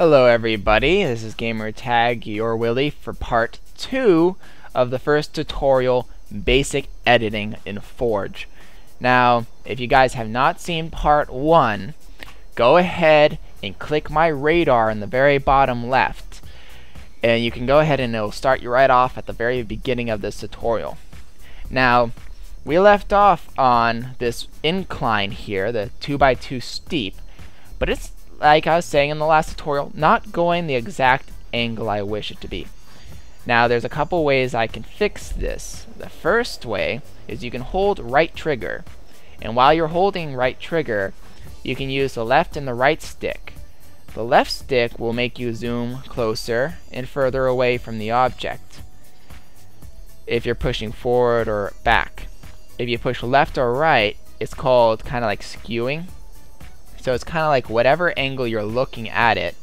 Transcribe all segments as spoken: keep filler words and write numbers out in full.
Hello everybody, this is Gamertag, your Willy, for part two of the first tutorial, Basic Editing in Forge. Now, if you guys have not seen part one, go ahead and click my radar in the very bottom left. And you can go ahead and it'll start you right off at the very beginning of this tutorial. Now, we left off on this incline here, the two by two steep, but it's, like I was saying in the last tutorial, not going the exact angle I wish it to be. Now there's a couple ways I can fix this. The first way is you can hold right trigger, and while you're holding right trigger you can use the left and the right stick. The left stick will make you zoom closer and further away from the object if you're pushing forward or back. If you push left or right, it's called kinda like skewing. So it's kind of like whatever angle you're looking at it,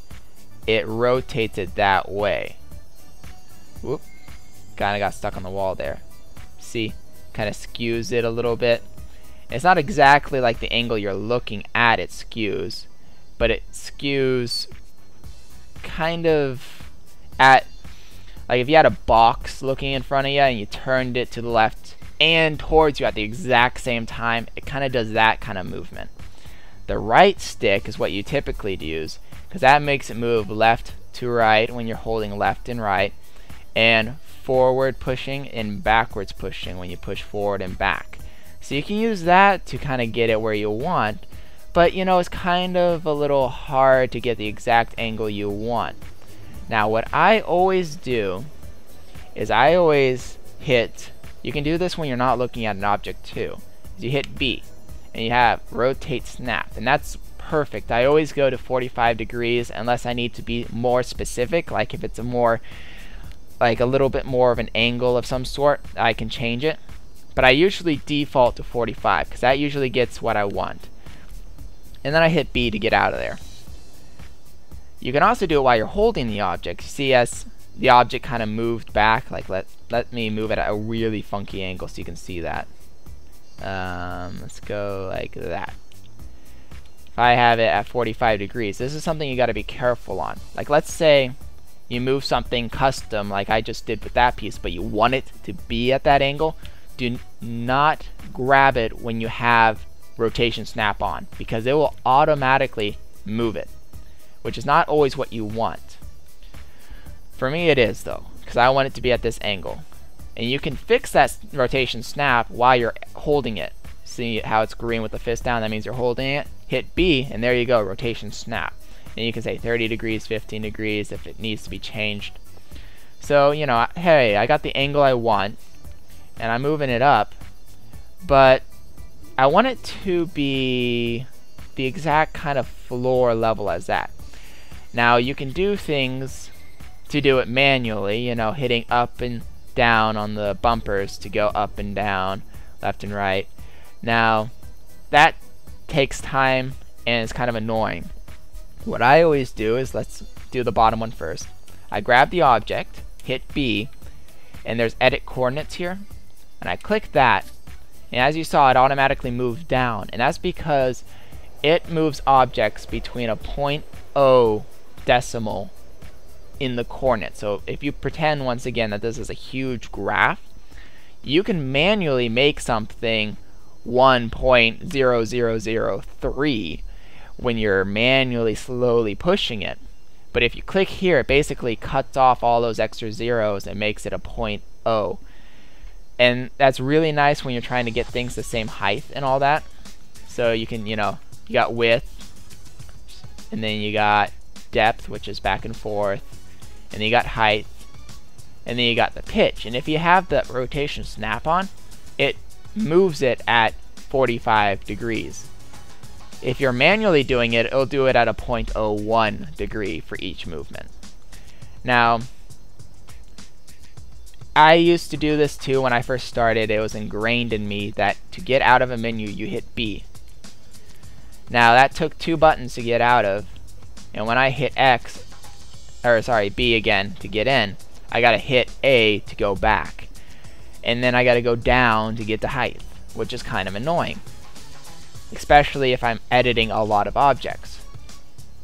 it rotates it that way. Whoop, kind of got stuck on the wall there. See, kind of skews it a little bit. It's not exactly like the angle you're looking at it skews, but it skews kind of at, like if you had a box looking in front of you and you turned it to the left and towards you at the exact same time, it kind of does that kind of movement. The right stick is what you typically use because that makes it move left to right when you're holding left and right, and forward pushing and backwards pushing when you push forward and back. So you can use that to kind of get it where you want, but you know, it's kind of a little hard to get the exact angle you want. Now what I always do is I always hit, you can do this when you're not looking at an object too, is you hit B. And you have rotate snap, and that's perfect. I always go to forty-five degrees unless I need to be more specific, like if it's a more like a little bit more of an angle of some sort, I can change it, but I usually default to forty-five because that usually gets what I want. And then I hit B to get out of there. You can also do it while you're holding the object. See, as the object kind of moved back, like let let me move it at a really funky angle so you can see that. Um, let's go like that. If I have it at forty-five degrees, this is something you got to be careful on. Like let's say you move something custom like I just did with that piece, but you want it to be at that angle. Do not grab it when you have rotation snap on because it will automatically move it, which is not always what you want. For me it is though, because I want it to be at this angle. And you can fix that rotation snap while you're holding it. See how it's green with the fist down? That means you're holding it. Hit B, and there you go, rotation snap. And you can say thirty degrees, fifteen degrees, if it needs to be changed. So, you know, hey, I got the angle I want, and I'm moving it up, but I want it to be the exact kind of floor level as that. Now, you can do things to do it manually, you know, hitting up and down on the bumpers to go up and down, left and right. Now that takes time and it's kind of annoying. What I always do is, let's do the bottom one first. I grab the object, hit B, and there's edit coordinates here, and I click that, and as you saw it automatically moved down, and that's because it moves objects between a point zero decimal in the coordinate. So if you pretend once again that this is a huge graph, you can manually make something one point zero zero zero three when you're manually slowly pushing it. But if you click here, it basically cuts off all those extra zeros and makes it a point zero. And that's really nice when you're trying to get things the same height and all that. So you can, you know, you got width, and then you got depth, which is back and forth, and then you got height, and then you got the pitch. And if you have the rotation snap on, it moves it at forty-five degrees. If you're manually doing it, it'll do it at a point zero one degree for each movement. Now, I used to do this too when I first started. It was ingrained in me that to get out of a menu, you hit B. Now, that took two buttons to get out of, and when I hit X, or sorry, B again to get in, I gotta hit A to go back, and then I gotta go down to get to height, which is kind of annoying, especially if I'm editing a lot of objects.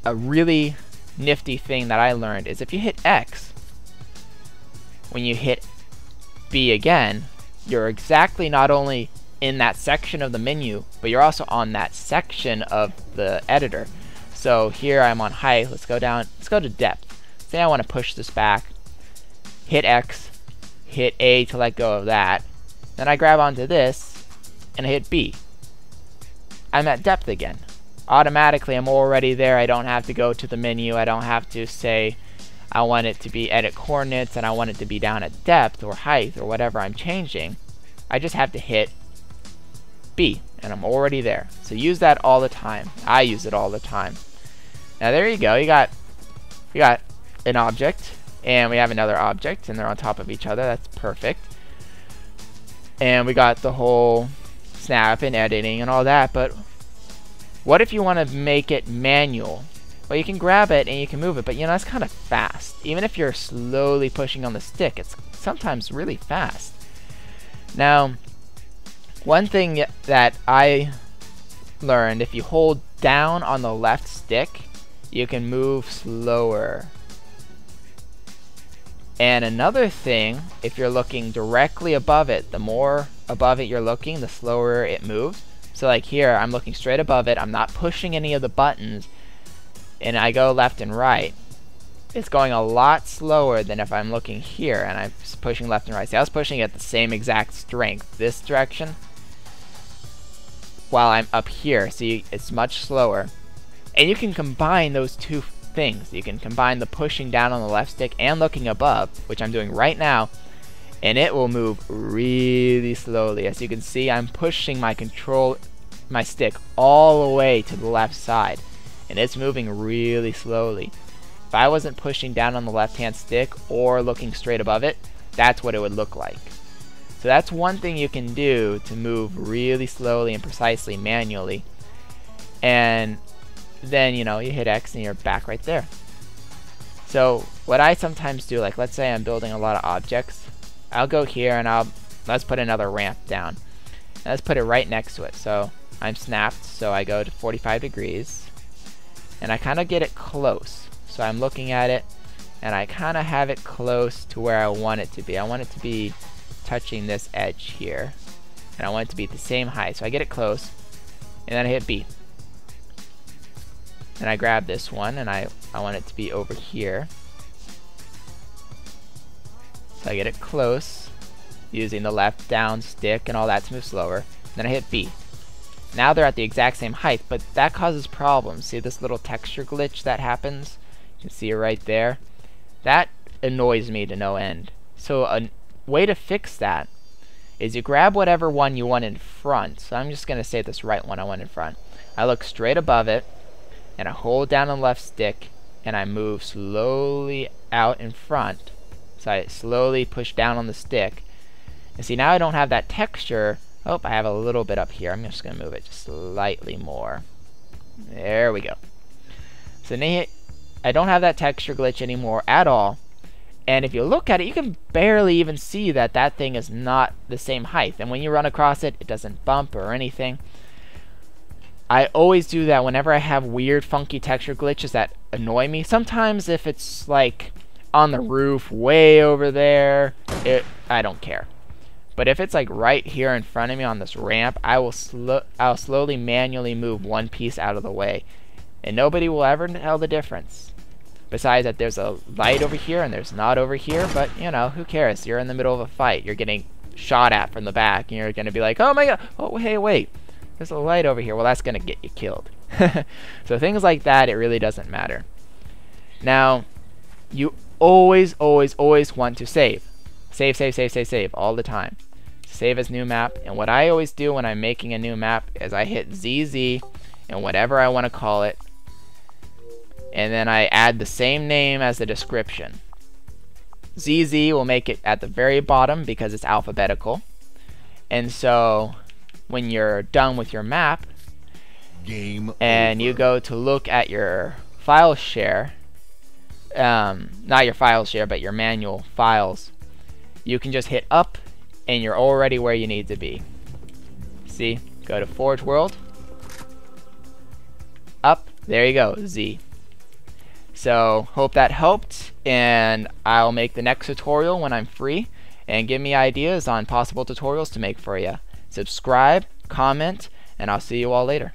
A really nifty thing that I learned is if you hit X, when you hit B again, you're exactly not only in that section of the menu, but you're also on that section of the editor. So here I'm on height. Let's go down. Let's go to depth. Say I want to push this back. Hit X. Hit A to let go of that. Then I grab onto this and I hit B. I'm at depth again. Automatically, I'm already there. I don't have to go to the menu. I don't have to say I want it to be edit coordinates and I want it to be down at depth or height or whatever I'm changing. I just have to hit B and I'm already there. So use that all the time. I use it all the time. Now there you go. You got we got an object and we have another object and they're on top of each other. That's perfect. And we got the whole snap and editing and all that, but what if you want to make it manual? Well, you can grab it and you can move it, but you know, it's kind of fast. Even if you're slowly pushing on the stick, it's sometimes really fast. Now, one thing that I learned, if you hold down on the left stick, you can move slower. And another thing, if you're looking directly above it, the more above it you're looking, the slower it moves. So like here, I'm looking straight above it, I'm not pushing any of the buttons, and I go left and right. It's going a lot slower than if I'm looking here and I'm pushing left and right. See, I was pushing at the same exact strength this direction while I'm up here. See, it's much slower. And you can combine those two things. You can combine the pushing down on the left stick and looking above, which I'm doing right now, and it will move really slowly. As you can see, I'm pushing my control, my stick all the way to the left side, and it's moving really slowly. If I wasn't pushing down on the left-hand stick or looking straight above it, that's what it would look like. So that's one thing you can do to move really slowly and precisely manually. And then, you know, you hit X and you're back right there. So what I sometimes do, like let's say I'm building a lot of objects, I'll go here and I'll let's put another ramp down. And let's put it right next to it. So I'm snapped, so I go to forty-five degrees and I kind of get it close. So I'm looking at it and I kind of have it close to where I want it to be. I want it to be touching this edge here and I want it to be at the same height. So I get it close and then I hit B. And I grab this one and I, I want it to be over here. So I get it close using the left down stick and all that to move slower. Then I hit B. Now they're at the exact same height, but that causes problems. See this little texture glitch that happens? You can see it right there. That annoys me to no end. So a way to fix that is you grab whatever one you want in front. So I'm just going to say this right one I want in front. I look straight above it and I hold down the left stick and I move slowly out in front. So I slowly push down on the stick. And see, now I don't have that texture. Oh, I have a little bit up here. I'm just going to move it just slightly more. There we go. So now I don't have that texture glitch anymore at all. And if you look at it, you can barely even see that that thing is not the same height. And when you run across it, it doesn't bump or anything. I always do that whenever I have weird, funky texture glitches that annoy me. Sometimes if it's like on the roof way over there, it, I don't care. But if it's like right here in front of me on this ramp, I will sl I'll slowly manually move one piece out of the way and nobody will ever tell the difference. Besides that there's a light over here and there's not over here, but you know, who cares? You're in the middle of a fight, you're getting shot at from the back and you're gonna be like, oh my god, oh hey wait, there's a light over here, well that's gonna get you killed. So things like that, it really doesn't matter. Now, you always, always, always want to save. Save, save, save, save, save all the time. Save as new map. And what I always do when I'm making a new map is I hit Z Z and whatever I want to call it. And then I add the same name as the description. Z Z will make it at the very bottom because it's alphabetical. And so when you're done with your map Game and over. You go to look at your file share, Um, not your files share, but your manual files, you can just hit up and you're already where you need to be. See, go to Forge World, up, there you go, Z. So hope that helped, and I'll make the next tutorial when I'm free, and give me ideas on possible tutorials to make for you. Subscribe, comment, and I'll see you all later.